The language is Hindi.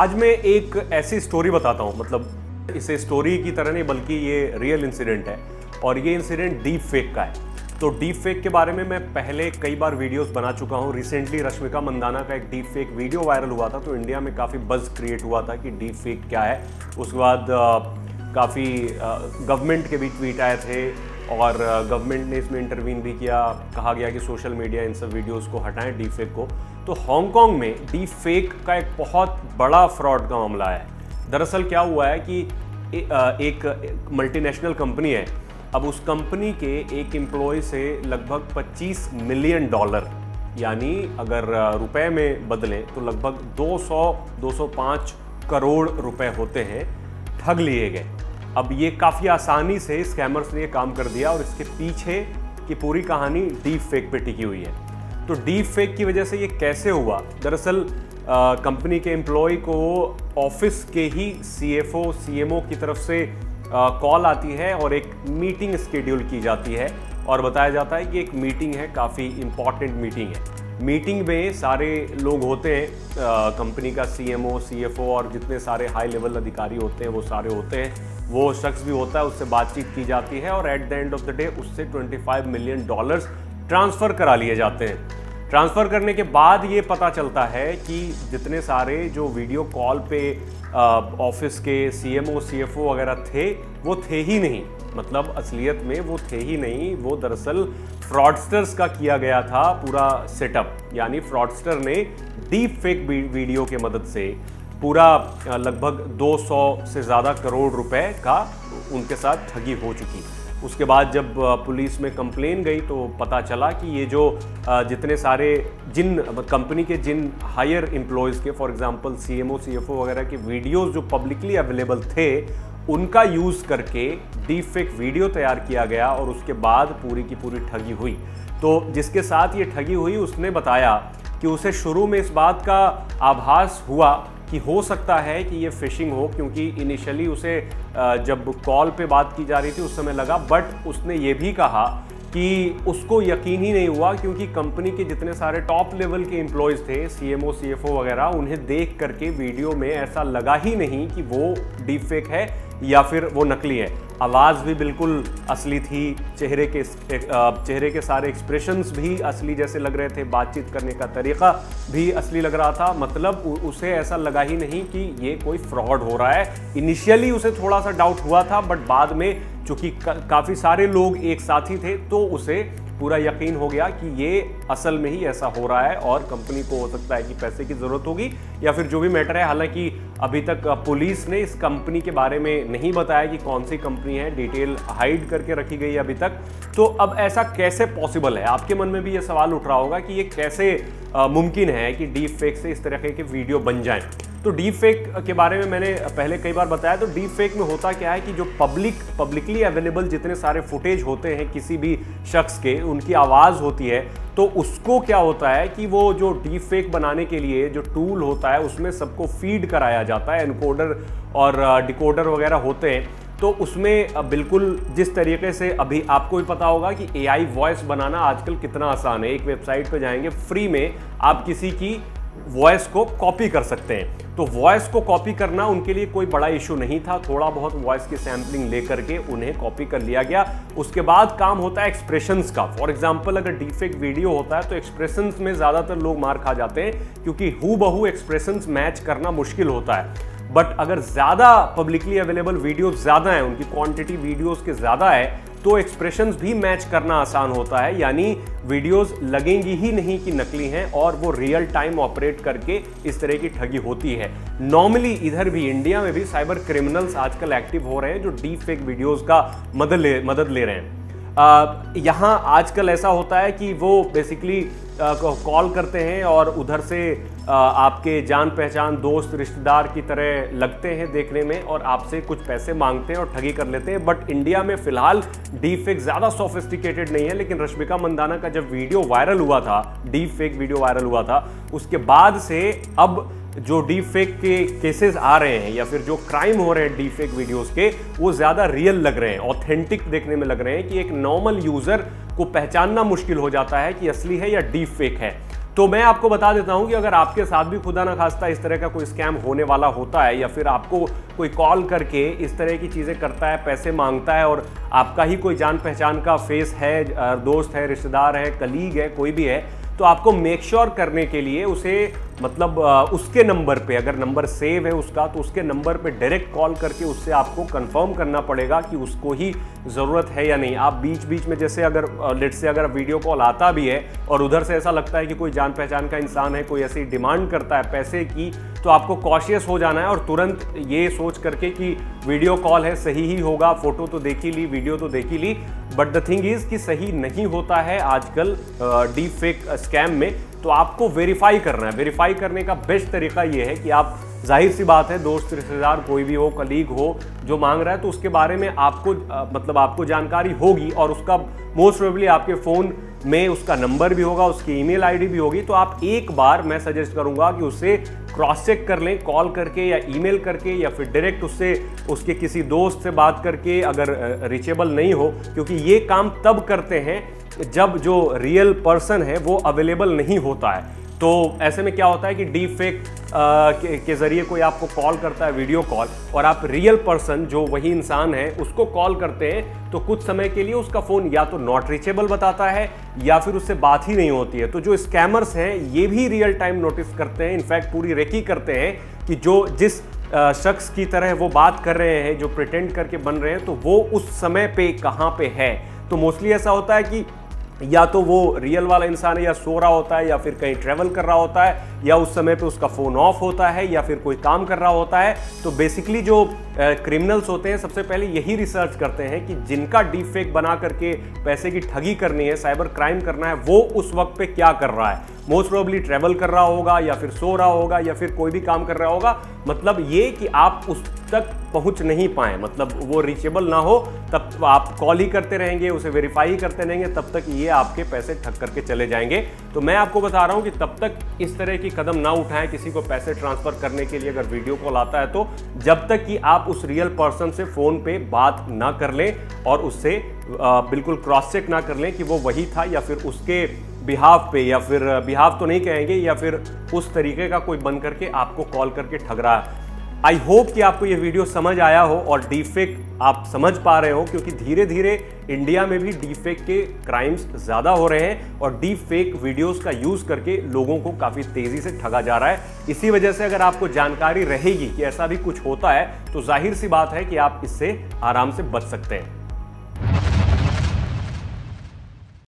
आज मैं एक ऐसी स्टोरी बताता हूँ, मतलब इसे स्टोरी की तरह नहीं बल्कि ये रियल इंसिडेंट है और ये इंसिडेंट डीप फेक का है। तो डीप फेक के बारे में मैं पहले कई बार वीडियोस बना चुका हूँ। रिसेंटली रश्मिका मंदाना का एक डीप फेक वीडियो वायरल हुआ था तो इंडिया में काफ़ी बज़ क्रिएट हुआ था कि डीप फेक क्या है। उसके बाद काफ़ी गवर्नमेंट के भी ट्वीट आए थे और गवर्नमेंट ने इसमें इंटरवीन भी किया। कहा गया कि सोशल मीडिया इन सब वीडियोस को हटाएं, डीप फेक को। तो हांगकॉन्ग में डीप फेक का एक बहुत बड़ा फ्रॉड का मामला है। दरअसल क्या हुआ है कि एक मल्टीनेशनल कंपनी है। अब उस कंपनी के एक एम्प्लॉय से लगभग 25 मिलियन डॉलर यानी अगर रुपए में बदलें तो लगभग 205 करोड़ रुपए होते हैं, ठग लिए गए। अब ये काफ़ी आसानी से स्कैमर्स ने ये काम कर दिया और इसके पीछे की पूरी कहानी डीप फेक पे टिकी हुई है। तो डीप फेक की वजह से ये कैसे हुआ? दरअसल कंपनी के एम्प्लॉय को ऑफिस के ही CFO CMO की तरफ से कॉल आती है और एक मीटिंग स्केड्यूल की जाती है और बताया जाता है कि एक मीटिंग है, काफ़ी इम्पॉर्टेंट मीटिंग है। मीटिंग में सारे लोग होते हैं, कंपनी का CMO CFO और जितने सारे हाई लेवल अधिकारी होते हैं वो सारे होते हैं। वो शख्स भी होता है, उससे बातचीत की जाती है और at the end of the day उससे 25 मिलियन डॉलर्स ट्रांसफ़र करा लिए जाते हैं। ट्रांसफ़र करने के बाद ये पता चलता है कि जितने सारे जो वीडियो कॉल पे ऑफिस के CMO CFO वगैरह थे वो थे ही नहीं, मतलब असलियत में वो थे ही नहीं। वो दरअसल फ्रॉडस्टर्स का किया गया था पूरा सेटअप, यानी फ्रॉडस्टर ने डीप फेक वीडियो के मदद से पूरा लगभग 200 से ज़्यादा करोड़ रुपए का उनके साथ ठगी हो चुकी। उसके बाद जब पुलिस में कंप्लेन गई तो पता चला कि ये जो जितने सारे जिन कंपनी के जिन हायर एम्प्लॉयज़ के फॉर एग्जांपल CMO CFO वगैरह के वीडियोस जो पब्लिकली अवेलेबल थे उनका यूज़ करके डीपफेक वीडियो तैयार किया गया और उसके बाद पूरी की पूरी ठगी हुई। तो जिसके साथ ये ठगी हुई उसने बताया कि उसे शुरू में इस बात का आभास हुआ कि हो सकता है कि ये फ़िशिंग हो, क्योंकि इनिशियली उसे जब कॉल पे बात की जा रही थी उस समय लगा। बट उसने ये भी कहा कि उसको यकीन ही नहीं हुआ क्योंकि कंपनी के जितने सारे टॉप लेवल के एम्प्लॉयज़ थे CMO CFO वगैरह, उन्हें देख करके वीडियो में ऐसा लगा ही नहीं कि वो डीप फेक है या फिर वो नकली है। आवाज़ भी बिल्कुल असली थी, चेहरे के सारे एक्सप्रेशंस भी असली जैसे लग रहे थे, बातचीत करने का तरीका भी असली लग रहा था। मतलब उसे ऐसा लगा ही नहीं कि ये कोई फ्रॉड हो रहा है। इनिशियली उसे थोड़ा सा डाउट हुआ था बट बाद में चूँकि काफ़ी सारे लोग एक साथ ही थे तो उसे पूरा यकीन हो गया कि ये असल में ही ऐसा हो रहा है और कंपनी को हो सकता है कि पैसे की ज़रूरत होगी या फिर जो भी मैटर है। हालांकि अभी तक पुलिस ने इस कंपनी के बारे में नहीं बताया कि कौन सी कंपनी है, डिटेल हाइड करके रखी गई है अभी तक। तो अब ऐसा कैसे पॉसिबल है? आपके मन में भी ये सवाल उठ रहा होगा कि ये कैसे मुमकिन है कि डीप फेक से इस तरह के वीडियो बन जाएँ। तो डीप फेक के बारे में मैंने पहले कई बार बताया। तो डीप फेक में होता क्या है कि जो पब्लिकली अवेलेबल जितने सारे फुटेज होते हैं किसी भी शख्स के, उनकी आवाज़ होती है, तो उसको क्या होता है कि वो जो डीप फेक बनाने के लिए जो टूल होता है उसमें सबको फीड कराया जाता है। एनकोडर और डिकोडर वगैरह होते हैं तो उसमें बिल्कुल जिस तरीके से अभी आपको भी पता होगा कि AI वॉइस बनाना आजकल कितना आसान है। एक वेबसाइट पर जाएंगे, फ्री में आप किसी की वॉइस को कॉपी कर सकते हैं। तो वॉइस को कॉपी करना उनके लिए कोई बड़ा इशू नहीं था, थोड़ा बहुत वॉइस की सैम्पलिंग लेकर के उन्हें कॉपी कर लिया गया। उसके बाद काम होता है एक्सप्रेशंस का। फॉर एग्जांपल अगर डीफेक वीडियो होता है तो एक्सप्रेशंस में ज़्यादातर लोग मार खा जाते हैं क्योंकि हूबहू एक्सप्रेशंस मैच करना मुश्किल होता है। बट अगर ज़्यादा पब्लिकली अवेलेबल वीडियोस ज़्यादा हैं, उनकी क्वांटिटी वीडियोस के ज़्यादा है, तो एक्सप्रेशंस भी मैच करना आसान होता है। यानी वीडियोस लगेंगी ही नहीं कि नकली हैं और वो रियल टाइम ऑपरेट करके इस तरह की ठगी होती है। नॉर्मली इधर भी इंडिया में भी साइबर क्रिमिनल्स आजकल एक्टिव हो रहे हैं जो डीप फेक वीडियोज़ का मदद ले रहे हैं। यहाँ आजकल ऐसा होता है कि वो बेसिकली कॉल करते हैं और उधर से आपके जान पहचान दोस्त रिश्तेदार की तरह लगते हैं देखने में और आपसे कुछ पैसे मांगते हैं और ठगी कर लेते हैं। बट इंडिया में फ़िलहाल डीप फेक ज़्यादा सोफिस्टिकेटेड नहीं है। लेकिन रश्मिका मंदाना का जब वीडियो वायरल हुआ था, डीप फेक वीडियो वायरल हुआ था, उसके बाद से अब जो डीप फेक के केसेस आ रहे हैं या फिर जो क्राइम हो रहे हैं डीप फेक वीडियोज़ के, वो ज़्यादा रियल लग रहे हैं, ऑथेंटिक देखने में लग रहे हैं कि एक नॉर्मल यूज़र को पहचानना मुश्किल हो जाता है कि असली है या डीप फेक है। तो मैं आपको बता देता हूं कि अगर आपके साथ भी खुदा ना खास्ता इस तरह का कोई स्कैम होने वाला होता है या फिर आपको कोई कॉल करके इस तरह की चीज़ें करता है, पैसे मांगता है और आपका ही कोई जान पहचान का फेस है, दोस्त है, रिश्तेदार है, कलीग है, कोई भी है, तो आपको मेक श्योर करने के लिए उसे मतलब उसके नंबर पे, अगर नंबर सेव है उसका तो उसके नंबर पे डायरेक्ट कॉल करके उससे आपको कंफर्म करना पड़ेगा कि उसको ही ज़रूरत है या नहीं। आप बीच बीच में जैसे अगर लेट से अगर वीडियो कॉल आता भी है और उधर से ऐसा लगता है कि कोई जान पहचान का इंसान है, कोई ऐसी डिमांड करता है पैसे की, तो आपको कॉशियस हो जाना है और तुरंत ये सोच करके कि वीडियो कॉल है सही ही होगा, फ़ोटो तो देख ही ली, वीडियो तो देख ही ली, बट द थिंग इज़ कि सही नहीं होता है आजकल डीप फेक स्कैम में। तो आपको वेरीफाई करना है। वेरीफाई करने का बेस्ट तरीका ये है कि आप, जाहिर सी बात है, दोस्त, रिश्तेदार कोई भी हो, कलीग हो, जो मांग रहा है तो उसके बारे में आपको मतलब आपको जानकारी होगी और उसका मोस्ट प्रोबेबली आपके फ़ोन में उसका नंबर भी होगा, उसकी ईमेल आईडी भी होगी। तो आप एक बार, मैं सजेस्ट करूंगा कि उसे क्रॉस चेक कर लें, कॉल करके या ईमेल करके या फिर डायरेक्ट उससे, उसके किसी दोस्त से बात करके, अगर रिचेबल नहीं हो, क्योंकि ये काम तब करते हैं जब जो रियल पर्सन है वो अवेलेबल नहीं होता है। तो ऐसे में क्या होता है कि डीप फेक के ज़रिए कोई आपको कॉल करता है, वीडियो कॉल, और आप रियल पर्सन जो वही इंसान है उसको कॉल करते हैं, तो कुछ समय के लिए उसका फ़ोन या तो नॉट रीचेबल बताता है या फिर उससे बात ही नहीं होती है। तो जो स्कैमर्स हैं ये भी रियल टाइम नोटिस करते हैं, इनफैक्ट पूरी रेकी करते हैं कि जो जिस शख्स की तरह वो बात कर रहे हैं, जो प्रिटेंड करके बन रहे हैं, तो वो उस समय पर कहाँ पर है। तो मोस्टली ऐसा होता है कि या तो वो रियल वाला इंसान है, या सो रहा होता है, या फिर कहीं ट्रैवल कर रहा होता है, या उस समय पे उसका फ़ोन ऑफ होता है, या फिर कोई काम कर रहा होता है। तो बेसिकली जो क्रिमिनल्स होते हैं सबसे पहले यही रिसर्च करते हैं कि जिनका डीप फेक बना करके पैसे की ठगी करनी है, साइबर क्राइम करना है, वो उस वक्त पे क्या कर रहा है। मोस्ट प्रोबेबली ट्रैवल कर रहा होगा, या फिर सो रहा होगा, या फिर कोई भी काम कर रहा होगा। मतलब ये कि आप उस तक पहुंच नहीं पाए, मतलब वो रीचेबल ना हो, तब आप कॉल ही करते रहेंगे, उसे वेरीफाई ही करते रहेंगे, तब तक ये आपके पैसे ठग करके चले जाएंगे। तो मैं आपको बता रहा हूँ कि तब तक इस तरह की कदम ना उठाएं किसी को पैसे ट्रांसफ़र करने के लिए, अगर वीडियो कॉल आता है तो, जब तक कि आप उस रियल पर्सन से फ़ोन पे बात ना कर लें और उससे बिल्कुल क्रॉस चेक ना कर लें कि वो वही था या फिर उसके बिहाफ पे, या फिर बिहाफ तो नहीं कहेंगे, या फिर उस तरीके का कोई बन करके आपको कॉल करके ठग रहा है। आई होप कि आपको ये वीडियो समझ आया हो और डीफेक आप समझ पा रहे हो, क्योंकि धीरे धीरे इंडिया में भी डीफेक के क्राइम्स ज़्यादा हो रहे हैं और डीफेक वीडियोस का यूज़ करके लोगों को काफ़ी तेज़ी से ठगा जा रहा है। इसी वजह से अगर आपको जानकारी रहेगी कि ऐसा भी कुछ होता है तो जाहिर सी बात है कि आप इससे आराम से बच सकते हैं।